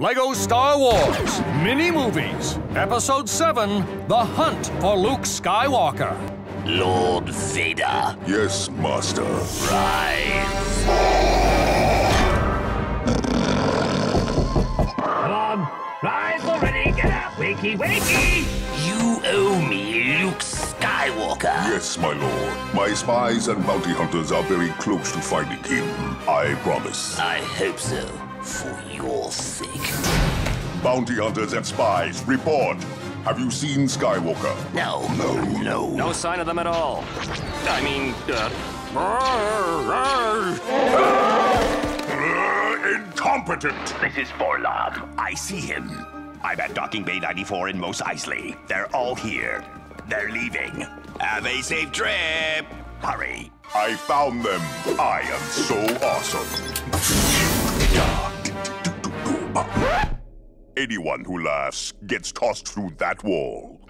Lego Star Wars Mini Movies, Episode 7, The Hunt for Luke Skywalker. Lord Vader. Yes, Master. Rise. Mom, rise already, get up, wakey, wakey! You owe me, Luke Skywalker. Yes, my lord. My spies and bounty hunters are very close to finding him, I promise. I hope so. For your sake. Bounty hunters and spies, report. Have you seen Skywalker? No. No. No sign of them at all. I mean, incompetent! This is for love. I see him. I'm at docking bay 94 in Mos Eisley. They're all here. They're leaving. Have a safe trip. Hurry. I found them. I am so awesome. Anyone who laughs gets tossed through that wall.